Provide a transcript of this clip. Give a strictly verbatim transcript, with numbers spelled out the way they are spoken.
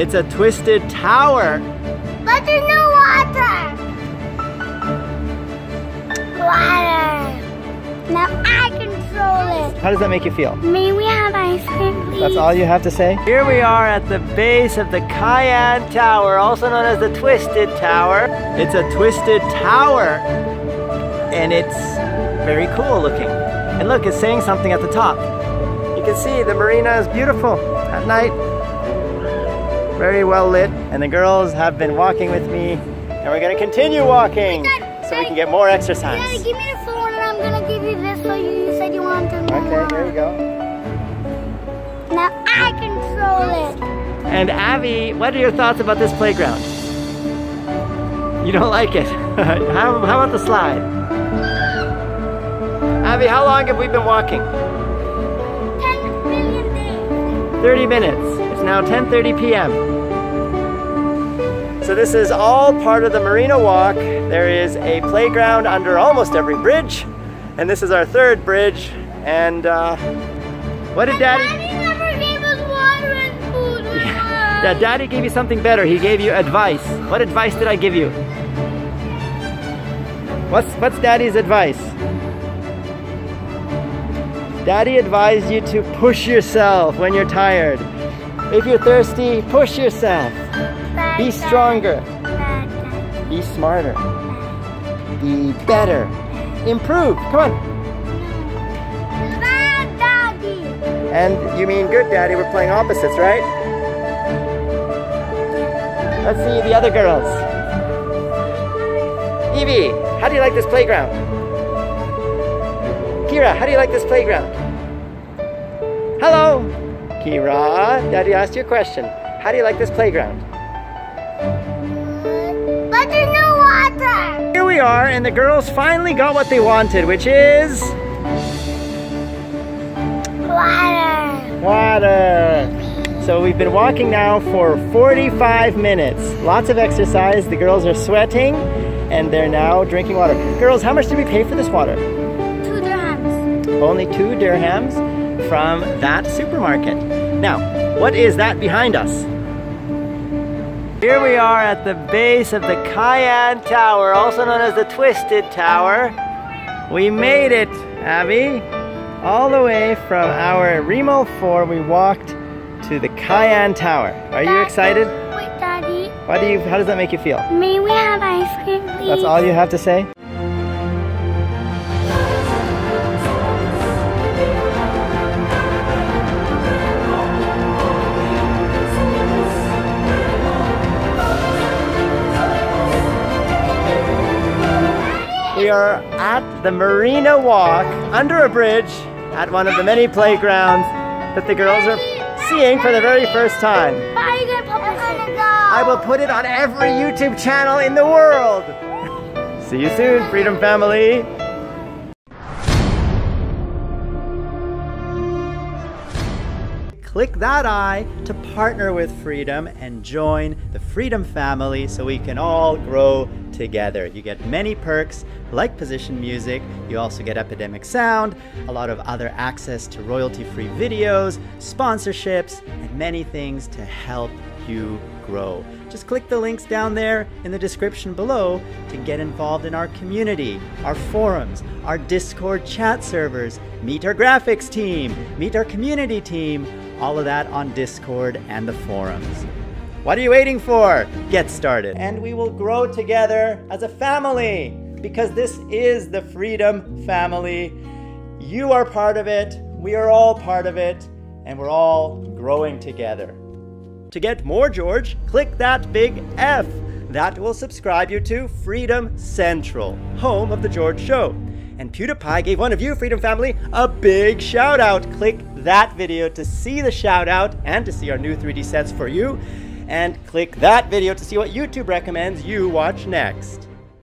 It's a twisted tower. But there's no water. Water. Now I control it. How does that make you feel? May we have ice cream, please? That's all you have to say? Here we are at the base of the Cayan Tower, also known as the Twisted Tower. It's a twisted tower. And it's very cool looking. And look, it's saying something at the top. You can see the marina is beautiful at night. Very well lit. And the girls have been walking with me. And we're gonna continue walking so we can get more exercise. Yeah, give me the phone and I'm gonna give you this so you said you wanted to know. Okay, here we go. Now I control it. And Abby, what are your thoughts about this playground? You don't like it. How about the slide? Abby, how long have we been walking? ten million days. thirty minutes. It's now ten thirty p m So this is all part of the Marina Walk. There is a playground under almost every bridge. And this is our third bridge. And uh, what did Daddy... Daddy never gave us water and food. Yeah. Yeah, Daddy gave you something better. He gave you advice. What advice did I give you? What's, what's Daddy's advice? Daddy advised you to push yourself when you're tired. If you're thirsty, push yourself. Be stronger. Be smarter. Be better. Improve. Come on. Bad Daddy. And you mean good Daddy. We're playing opposites, right? Let's see the other girls. Evie, how do you like this playground? Kira, how do you like this playground? Hello! Kira, Daddy asked you a question. How do you like this playground? But there's no water! Here we are, and the girls finally got what they wanted, which is... Water! Water! So we've been walking now for forty-five minutes. Lots of exercise, the girls are sweating, and they're now drinking water. Girls, how much did we pay for this water? Only two dirhams from that supermarket. Now, what is that behind us? Here we are at the base of the Cayan Tower, also known as the Twisted Tower. We made it, Abby. All the way from our Remo four, we walked to the Cayan Tower. Are you excited? Wait, Daddy. Why do you, how does that make you feel? May we have ice cream, please? That's all you have to say? We are at the Marina Walk, under a bridge, at one of the many playgrounds that the girls are seeing for the very first time. How are you going to publish it? I will put it on every YouTube channel in the world. See you soon, Freedom Family. Click that I to partner with Freedom and join the Freedom Family so we can all grow together. You get many perks like position music. You also get Epidemic Sound, a lot of other access to royalty-free videos, sponsorships, and many things to help you grow. Just click the links down there in the description below to get involved in our community, our forums, our Discord chat servers, meet our graphics team, meet our community team, all of that on Discord and the forums. What are you waiting for? Get started. And we will grow together as a family because this is the Freedom Family. You are part of it, we are all part of it, and we're all growing together. To get more George, click that big F. That will subscribe you to Freedom Central, home of The George Show. And PewDiePie gave one of you, Freedom Family, a big shout out. Click that video to see the shout out and to see our new three D sets for you. And click that video to see what YouTube recommends you watch next.